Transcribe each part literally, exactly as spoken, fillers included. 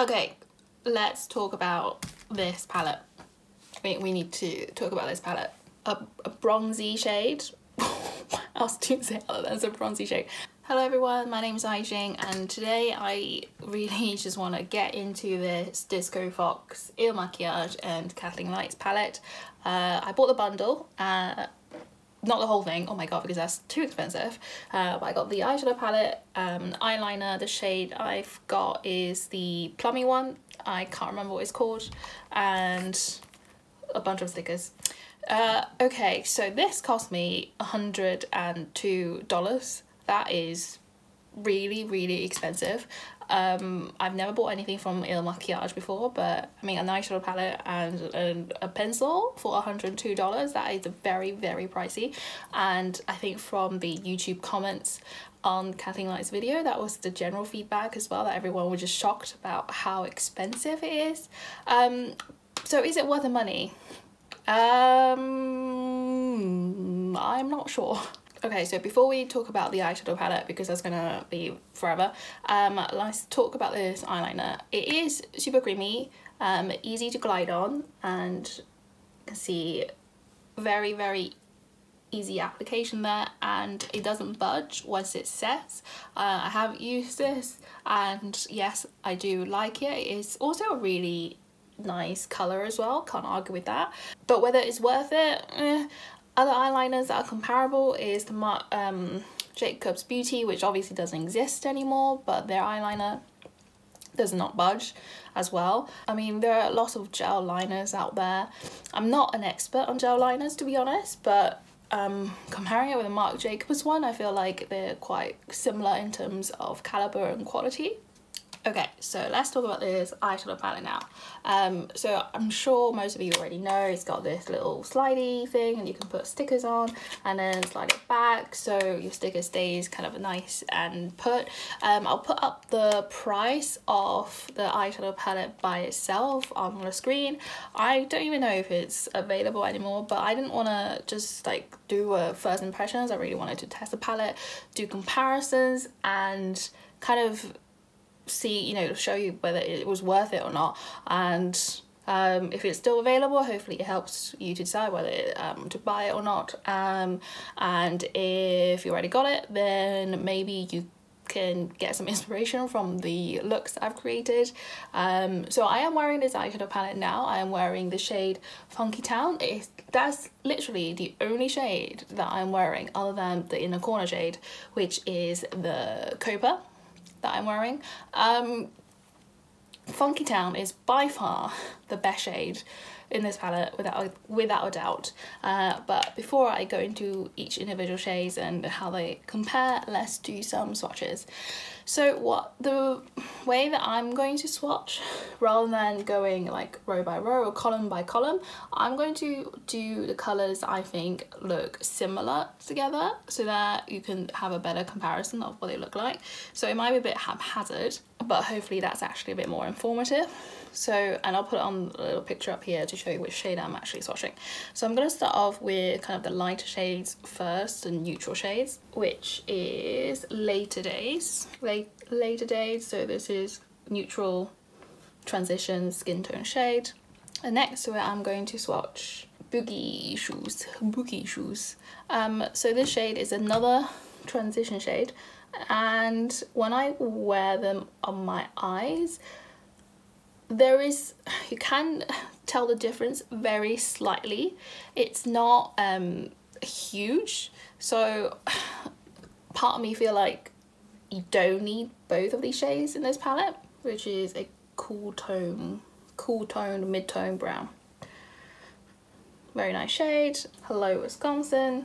Okay, let's talk about this palette. I mean, we need to talk about this palette. A, a bronzy shade. What else do you say? Oh, that's a bronzy shade. Hello everyone, my name is Ai Jing, and today I really just want to get into this Disco Fox Il Makiage and Kathleen Lights palette. Uh, I bought the bundle, uh, not the whole thing, oh my god, because that's too expensive. Uh, but I got the eyeshadow palette, um, eyeliner, the shade I've got is the plummy one, I can't remember what it's called, and a bunch of stickers. Uh, okay, so this cost me one hundred and two dollars. That is really, really expensive. Um, I've never bought anything from Il Makiage before, but I mean, an eyeshadow palette and, and a pencil for one hundred and two dollars, that is very, very pricey. And I think from the YouTube comments on Kathleen Lights' video, that was the general feedback as well, that everyone was just shocked about how expensive it is. Um, so is it worth the money? Um, I'm not sure. Okay, so before we talk about the eyeshadow palette, because that's gonna be forever, um, let's talk about this eyeliner. It is super creamy, um, easy to glide on, and you can see very, very easy application there, and it doesn't budge once it sets. Uh, I have used this, and yes, I do like it. It's also a really nice colour as well, can't argue with that. But whether it's worth it, eh. Other eyeliners that are comparable is the Marc um, Jacobs Beauty, which obviously doesn't exist anymore, but their eyeliner does not budge as well. I mean, there are lots of gel liners out there. I'm not an expert on gel liners, to be honest, but um, comparing it with the Marc Jacobs one, I feel like they're quite similar in terms of caliber and quality. Okay, so let's talk about this eyeshadow palette now. Um, so I'm sure most of you already know it's got this little slidey thing and you can put stickers on and then slide it back so your sticker stays kind of nice and put. Um, I'll put up the price of the eyeshadow palette by itself on the screen. I don't even know if it's available anymore, but I didn't want to just like do a first impressions. I really wanted to test the palette, do comparisons, and kind of see, you know, show you whether it was worth it or not, and um, if it's still available, hopefully it helps you to decide whether it, um, to buy it or not, um, and if you already got it, then maybe you can get some inspiration from the looks I've created. Um, so I am wearing this eyeshadow palette now. I am wearing the shade Funky Town. It's, that's literally the only shade that I'm wearing other than the inner corner shade, which is the Copa that I'm wearing. Um, Funky Town is by far the best shade in this palette, without without a doubt. Uh, but before I go into each individual shades and how they compare, let's do some swatches. So what the way that I'm going to swatch, rather than going like row by row or column by column, I'm going to do the colours I think look similar together so that you can have a better comparison of what they look like. So it might be a bit haphazard, but hopefully that's actually a bit more informative. So, and I'll put on a little picture up here to show you which shade I'm actually swatching. So I'm going to start off with kind of the lighter shades first and neutral shades, which is Later Days. Late, later Days, so this is neutral transition skin tone shade. And next to it, I'm going to swatch Boogie Shoes. Boogie Shoes. Um, so this shade is another transition shade, and when I wear them on my eyes, there is, you can tell the difference very slightly. It's not um huge, so part of me feel like you don't need both of these shades in this palette, which is a cool tone, cool tone, mid-tone brown. Very nice shade. Hello Wisconsin,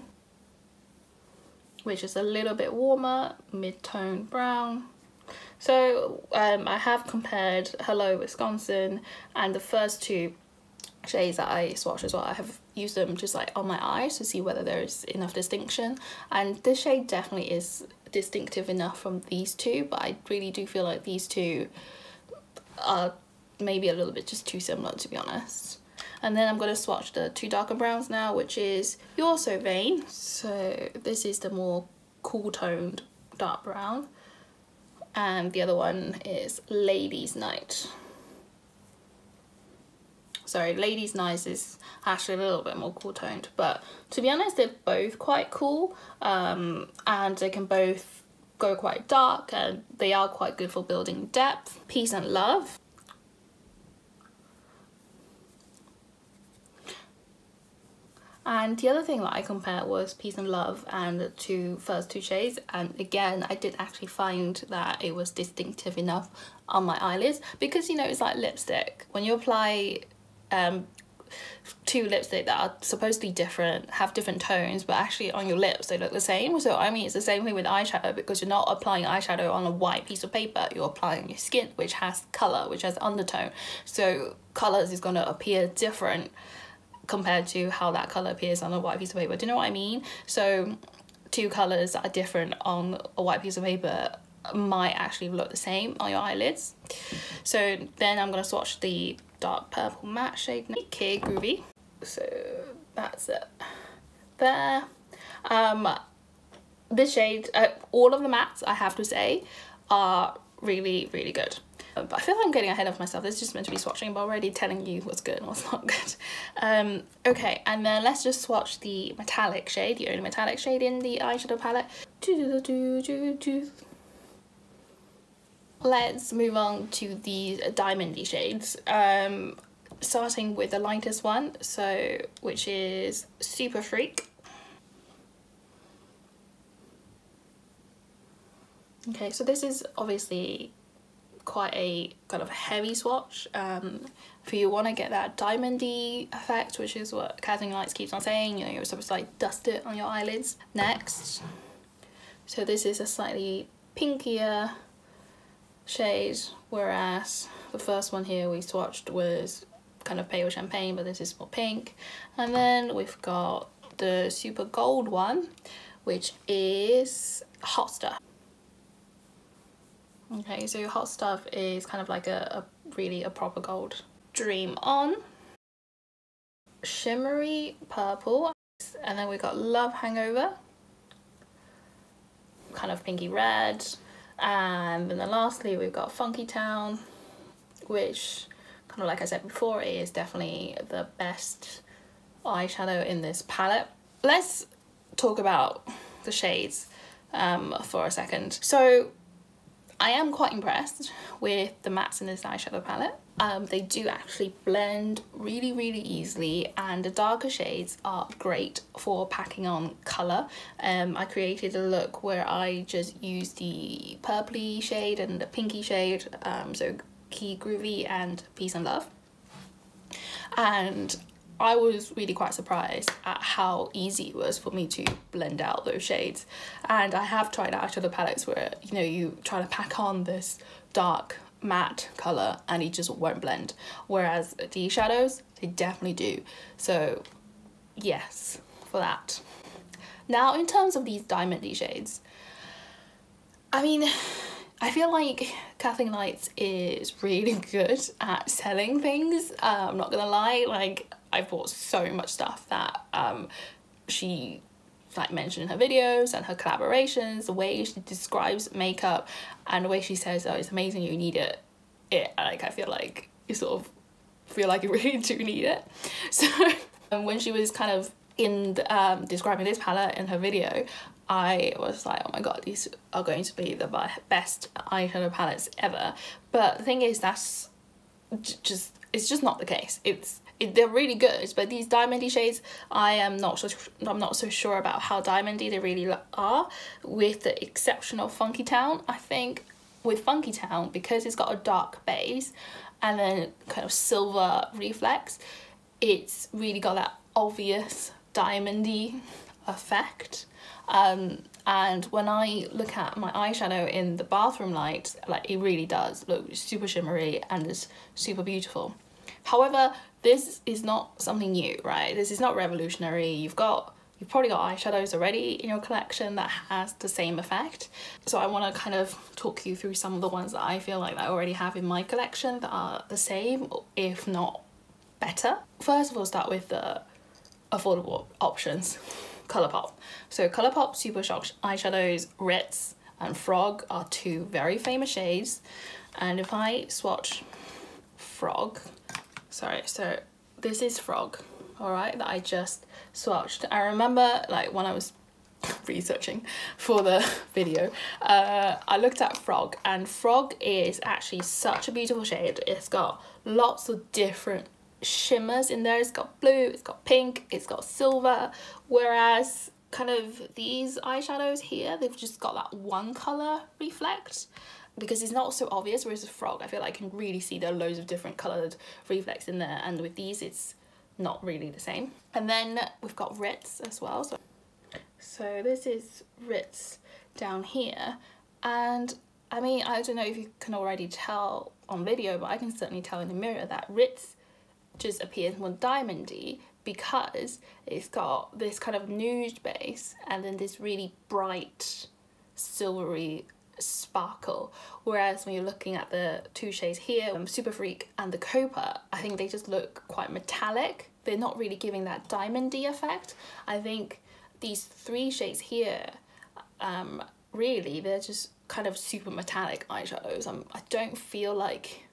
which is a little bit warmer, mid-tone brown. So um, I have compared Hello Wisconsin and the first two shades that I swatched as well. I have used them just like on my eyes to see whether there is enough distinction, and this shade definitely is distinctive enough from these two, but I really do feel like these two are maybe a little bit just too similar, to be honest. And then I'm going to swatch the two darker browns now, which is You're So Vain. So this is the more cool toned dark brown, and the other one is Ladies Night. sorry, Ladies' Nice is actually a little bit more cool toned, but to be honest they're both quite cool, um, and they can both go quite dark and they are quite good for building depth. Peace and Love. And the other thing that I compared was Peace and Love and the two first two shades, and again I did actually find that it was distinctive enough on my eyelids, because you know it's like lipstick. When you apply um, two lipstick that are supposedly different, have different tones, but actually on your lips they look the same. So I mean it's the same thing with eyeshadow, because you're not applying eyeshadow on a white piece of paper, you're applying your skin, which has colour, which has undertone. So colours is going to appear different compared to how that colour appears on a white piece of paper. Do you know what I mean? So two colours that are different on a white piece of paper might actually look the same on your eyelids. So then I'm going to swatch the dark purple matte shade, Okay Groovy. So that's it there. Um, this shade, uh, all of the mattes I have to say are really, really good. But I feel like I'm getting ahead of myself. This is just meant to be swatching, but already telling you what's good and what's not good. Um, okay, and then let's just swatch the metallic shade, the only metallic shade in the eyeshadow palette. Let's move on to the diamondy shades, um, starting with the lightest one, so which is Super Freak. Okay, so this is obviously quite a kind of heavy swatch. Um, if you want to get that diamondy effect, which is what Kathleen Lights keeps on saying, you know, you're supposed to like dust it on your eyelids. Next, so this is a slightly pinkier shade, whereas the first one here we swatched was kind of pale champagne, but this is more pink. And then we've got the super gold one, which is Hot Stuff. Okay, so Hot Stuff is kind of like a, a really a proper gold. Dream On, Shimmery Purple, and then we got Love Hangover, kind of pinky red, and then lastly we've got Funky Town, which kind of like I said before, it is definitely the best eyeshadow in this palette. Let's talk about the shades um, for a second. So I am quite impressed with the mattes in this eyeshadow palette. Um, they do actually blend really, really easily, and the darker shades are great for packing on colour. Um, I created a look where I just used the purpley shade and the pinky shade, um, so Key Groovy and Peace and Love. And I was really quite surprised at how easy it was for me to blend out those shades. And I have tried out other palettes where, you know, you try to pack on this dark matte colour and it just won't blend, whereas the shadows, they definitely do. So yes, for that. Now in terms of these diamondy shades, I mean, I feel like Kathleen Lights is really good at selling things, uh, I'm not gonna lie. Like, I bought so much stuff that um, she like mentioned in her videos and her collaborations, the way she describes makeup and the way she says, oh, it's amazing, you need it. It like I feel like you sort of feel like you really do need it. So and when she was kind of in the, um, describing this palette in her video, I was like, oh my god, these are going to be the best eyeshadow palettes ever. But the thing is, that's just, it's just not the case. It's they're really good, but these diamondy shades, I am not so I'm not so sure about how diamondy they really are, with the exception of Funky Town. I think with Funky Town, because it's got a dark base and then kind of silver reflex, it's really got that obvious diamondy effect. Um, and when I look at my eyeshadow in the bathroom light, like it really does look super shimmery and it's super beautiful. However, this is not something new, right? This is not revolutionary. You've got, you've probably got eyeshadows already in your collection that has the same effect. So I want to kind of talk you through some of the ones that I feel like I already have in my collection that are the same, if not better. First of all, start with the affordable options, Colourpop. So Colourpop Super Shock eyeshadows, Ritz and Frog, are two very famous shades. And if I swatch Frog, sorry, so This is Frog, all right, that I just swatched. I remember, like, when I was researching for the video, uh, I looked at Frog, and Frog is actually such a beautiful shade. It's got lots of different shimmers in there. It's got blue, it's got pink, it's got silver, whereas kind of these eyeshadows here, they've just got that one color reflect, because it's not so obvious, whereas the Frog, I feel like I can really see there are loads of different coloured reflects in there, and with these it's not really the same. And then we've got Ritz as well. So, so this is Ritz down here, and I mean, I don't know if you can already tell on video, but I can certainly tell in the mirror that Ritz just appears more diamondy, because it's got this kind of nude base and then this really bright silvery sparkle, whereas when you're looking at the two shades here, um, Super Freak and the Copa, I think they just look quite metallic. They're not really giving that diamondy effect. I think these three shades here, um, really, they're just kind of super metallic eyeshadows. I'm, I don't feel like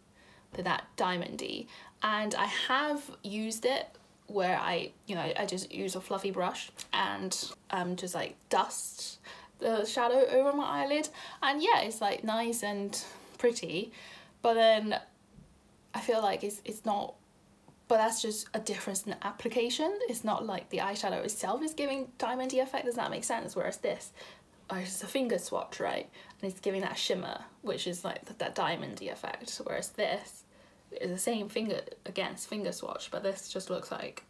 they're that diamondy, and I have used it where I, you know, I just use a fluffy brush and um, just like dust the shadow over my eyelid, and yeah, it's like nice and pretty, but then I feel like it's, it's not, but that's just a difference in the application. It's not like the eyeshadow itself is giving diamondy effect, does that make sense? Whereas this, oh, it's a finger swatch, right, and it's giving that shimmer, which is like th that diamondy effect, whereas this is the same finger, against finger swatch, but this just looks like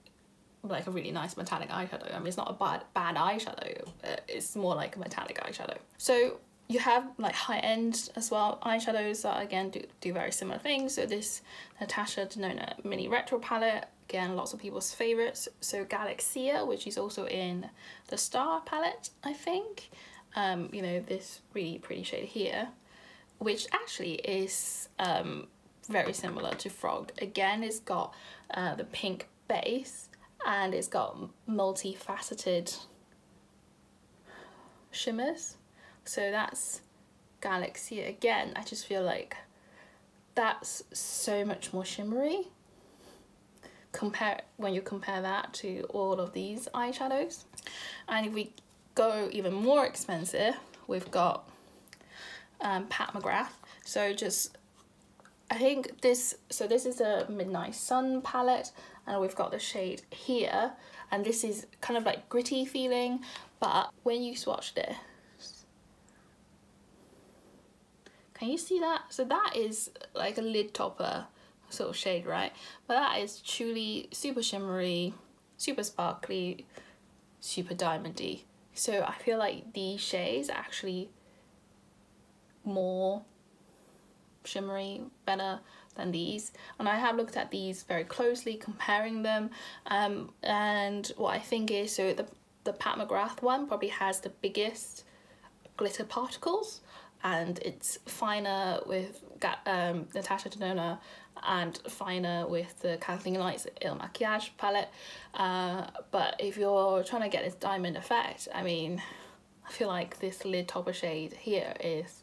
like a really nice metallic eyeshadow. I mean, it's not a bad bad eyeshadow, it's more like a metallic eyeshadow. So you have like high-end as well eyeshadows that again do, do very similar things. So this Natasha Denona mini retro palette, again lots of people's favorites. So Galaxia, which is also in the Star palette, I think, um you know, this really pretty shade here, which actually is um very similar to Frog. Again, it's got uh, the pink base, and it's got multi-faceted shimmers. So that's Galaxy again. I just feel like that's so much more shimmery compare when you compare that to all of these eyeshadows. And if we go even more expensive, we've got um, Pat McGrath. So just, I think this, so this is a Midnight Sun palette, and we've got the shade here, and this is kind of like gritty feeling, but when you swatch this, can you see that? So that is like a lid topper sort of shade, right? But that is truly super shimmery, super sparkly, super diamondy. So I feel like these shades are actually more shimmery, better than these, and I have looked at these very closely, comparing them, um, and what I think is, so the, the Pat McGrath one probably has the biggest glitter particles, and it's finer with um, Natasha Denona, and finer with the Kathleen Lights Il Makiage palette, uh, but if you're trying to get this diamond effect, I mean, I feel like this lid topper shade here is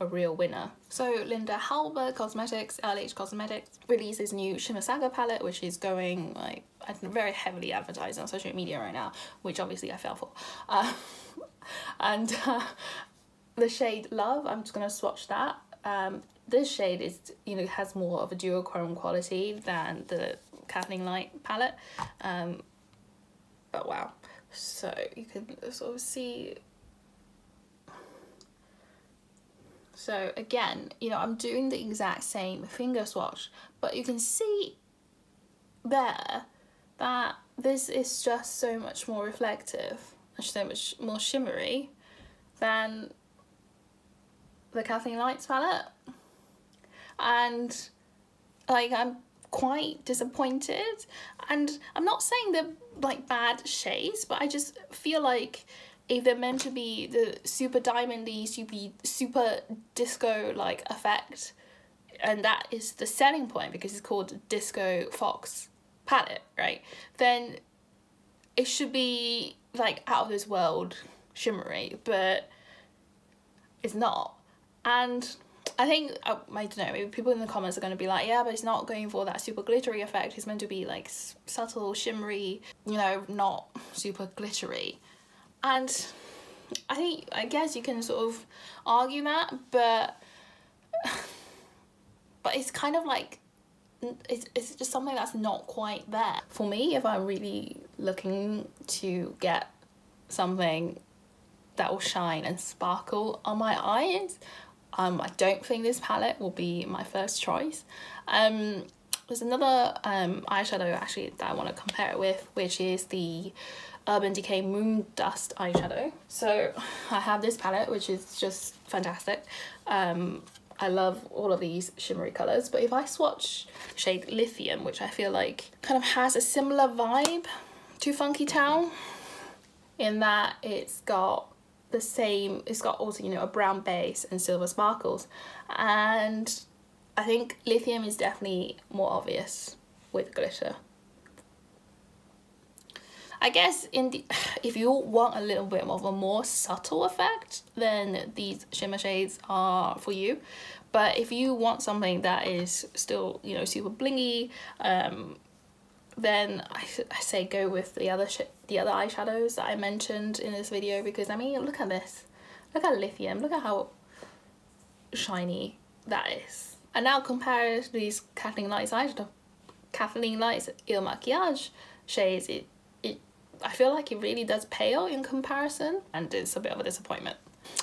a real winner. So Linda Halber Cosmetics, L H Cosmetics, releases new Shimmer Saga palette, which is going like I don't know, very heavily advertised on social media right now, which obviously I fell for. Uh, and uh, the shade Love, I'm just gonna swatch that. Um, this shade is, you know, has more of a duochrome quality than the Kathleen Light palette. Um, but wow, so you can sort of see. So again, you know, I'm doing the exact same finger swatch, but you can see there that this is just so much more reflective and so much more shimmery than the Kathleen Lights palette. And like, I'm quite disappointed, and I'm not saying they're like bad shades, but I just feel like if they're meant to be the super diamondy, super, super disco-like effect, and that is the selling point because it's called Disco Fox palette, right? Then it should be like out of this world shimmery, but it's not. And I think, I, I don't know, people in the comments are going to be like, yeah, but it's not going for that super glittery effect. It's meant to be like subtle, shimmery, you know, not super glittery. And I think, I guess you can sort of argue that, but but it's kind of like, it's, it's just something that's not quite there. For me, if I'm really looking to get something that will shine and sparkle on my eyes, um, I don't think this palette will be my first choice. Um, there's another um, eyeshadow actually that I want to compare it with, which is the Urban Decay Moon Dust eyeshadow. So I have this palette, which is just fantastic. Um, I love all of these shimmery colours, but if I swatch shade Lithium, which I feel like kind of has a similar vibe to Funky Town, in that it's got the same, it's got also, you know, a brown base and silver sparkles. And I think Lithium is definitely more obvious with glitter. I guess in the, if you want a little bit of a more subtle effect, then these shimmer shades are for you. But if you want something that is still, you know, super blingy, um, then I, I say go with the other sh the other eyeshadows that I mentioned in this video, because I mean, look at this, look at Lithium, look at how shiny that is. And now compare it to these Kathleen Lights eyeshadow, Kathleen Lights Il Makiage shades. It I feel like it really does pale in comparison, and it's a bit of a disappointment.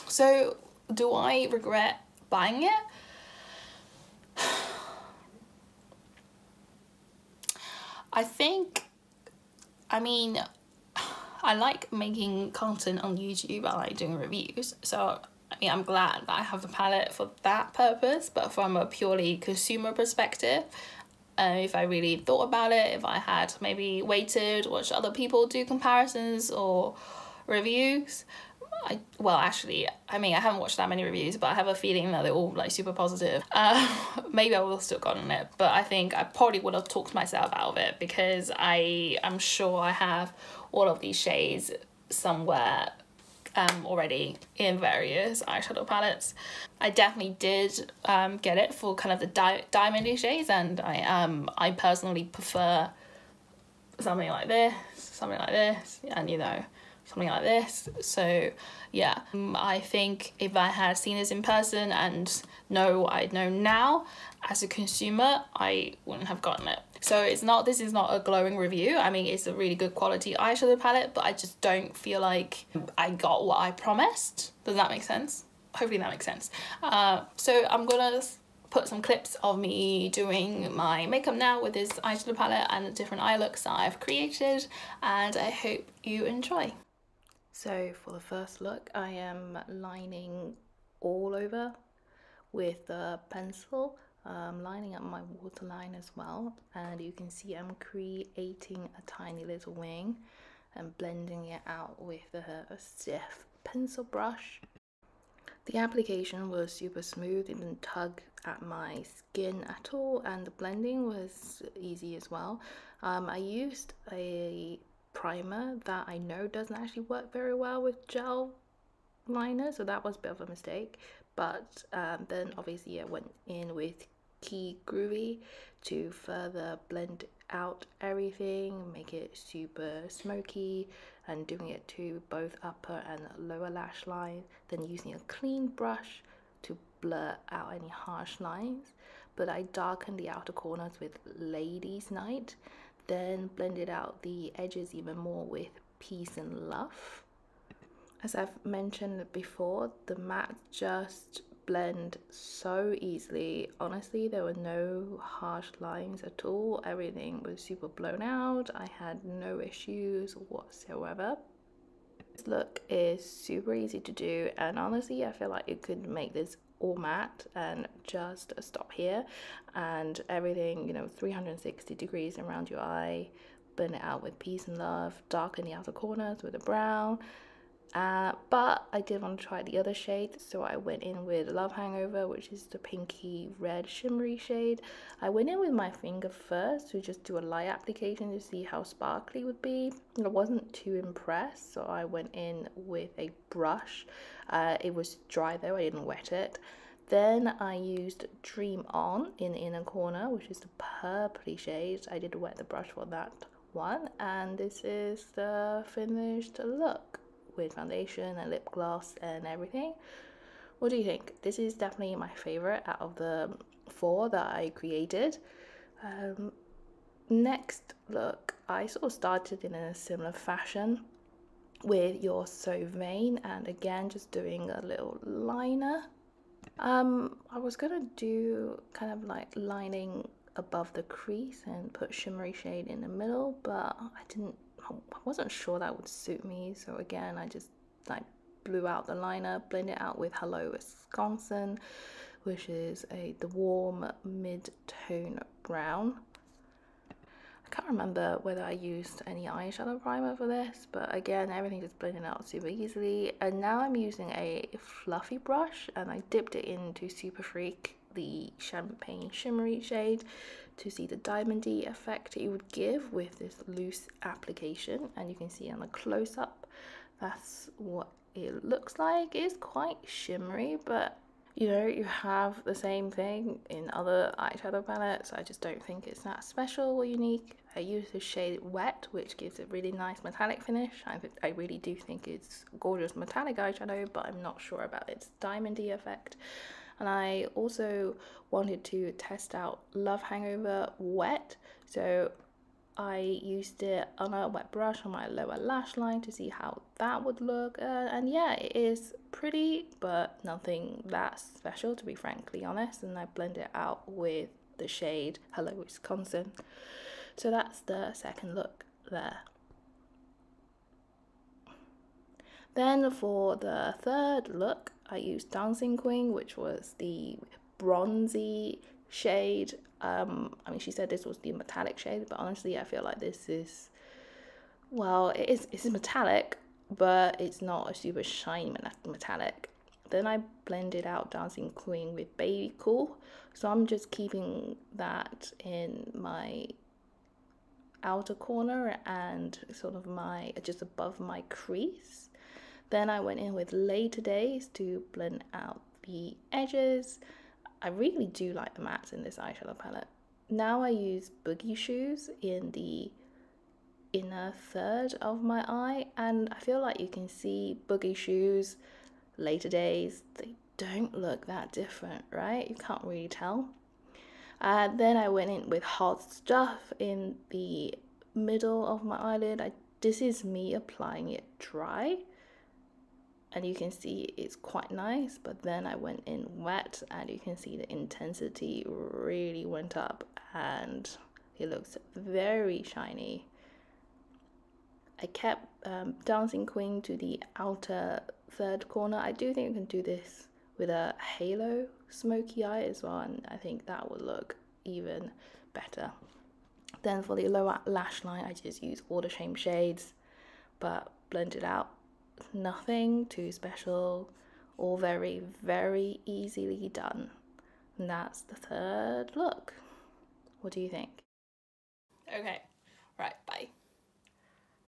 So do I regret buying it? I think, I mean, I like making content on YouTube, I like doing reviews, so I mean, I'm glad that I have the palette for that purpose, but from a purely consumer perspective, Uh, if I really thought about it, if I had maybe waited, watched other people do comparisons or reviews, I, well actually, I mean I haven't watched that many reviews, but I have a feeling that they're all like super positive. Uh, maybe I would have still gotten it, but I think I probably would have talked myself out of it, because I am sure I have all of these shades somewhere um, already in various eyeshadow palettes. I definitely did um, get it for kind of the di diamondy shades, and I um I personally prefer something like this, something like this, and you know, something like this. So yeah, um, I think if I had seen this in person and know what I know now as a consumer, I wouldn't have gotten it. So it's not, this is not a glowing review. I mean, it's a really good quality eyeshadow palette, but I just don't feel like I got what I promised. Does that make sense? Hopefully that makes sense. Uh, so I'm gonna put some clips of me doing my makeup now with this eyeshadow palette and the different eye looks that I've created, and I hope you enjoy. So for the first look, I am lining all over with the pencil, um, lining up my waterline as well, and you can see I'm creating a tiny little wing and blending it out with a stiff pencil brush. The application was super smooth, it didn't tug at my skin at all, and the blending was easy as well. Um, I used a primer that I know doesn't actually work very well with gel liner, so that was a bit of a mistake, but um, then obviously I went in with Key Groovy to further blend out everything, make it super smoky, and doing it to both upper and lower lash line, then using a clean brush to blur out any harsh lines. But I darkened the outer corners with Ladies Night, then blended out the edges even more with Peace and Love. As I've mentioned before, the matte just blend so easily. Honestly, there were no harsh lines at all. Everything was super blown out. I had no issues whatsoever. This look is super easy to do, and honestly, I feel like you could make this all matte and just stop here, and everything, you know, three hundred sixty degrees around your eye, blend it out with Peace and Love, darken the outer corners with a brown. Uh, but I did want to try the other shade, so I went in with Love Hangover, which is the pinky red shimmery shade. I went in with my finger first to just do a light application to see how sparkly it would be. I wasn't too impressed, so I went in with a brush. Uh, it was dry though, I didn't wet it. Then I used Dream On in the inner corner, which is the purpley shade. I did wet the brush for that one, and this is the finished look with foundation and lip gloss and everything. What do you think? This is definitely my favorite out of the four that I created. Um, next look, I sort of started in a similar fashion with You're So Vain, and again just doing a little liner. Um, I was gonna do kind of like lining above the crease and put shimmery shade in the middle, but I didn't, I wasn't sure that would suit me. So again, I just like blew out the liner, blend it out with Hello Wisconsin, which is a the warm mid-tone brown. I can't remember whether I used any eyeshadow primer for this, but again, everything is blending out super easily. And now I'm using a fluffy brush, and I dipped it into Super Freak, the champagne shimmery shade, to see the diamondy effect it would give with this loose application. And you can see on the close-up, that's what it looks like. It's quite shimmery, but you know, you have the same thing in other eyeshadow palettes. I just don't think it's that special or unique. I use the shade Wet, which gives a really nice metallic finish. I, th I really do think it's gorgeous metallic eyeshadow, but I'm not sure about its diamondy effect. And I also wanted to test out Love Hangover Wet, so I used it on a wet brush on my lower lash line to see how that would look, uh, and yeah, it is pretty, but nothing that special, to be frankly honest. And I blend it out with the shade Hello Wisconsin. So that's the second look there. Then for the third look, I used Dancing Queen, which was the bronzy shade. um I mean, she said this was the metallic shade, but honestly I feel like this is, well, it is it's metallic, but it's not a super shiny metallic. Then I blended out Dancing Queen with Baby Cool, so I'm just keeping that in my outer corner and sort of my just above my crease. Then I went in with Later Days to blend out the edges. I really do like the mattes in this eyeshadow palette. Now I use Boogie Shoes in the inner third of my eye, and I feel like you can see Boogie Shoes, Later Days, they don't look that different, right? You can't really tell. Uh, then I went in with Hard Stuff in the middle of my eyelid. I, this is me applying it dry, and you can see it's quite nice, but then I went in wet, and you can see the intensity really went up, and it looks very shiny. I kept um, Dancing Queen to the outer third corner. I do think you can do this with a halo smoky eye as well, and I think that would look even better. Then for the lower lash line, I just use all the same shades, but blended out. Nothing too special, all very very easily done. And that's the third look. What do you think? Okay, right, bye.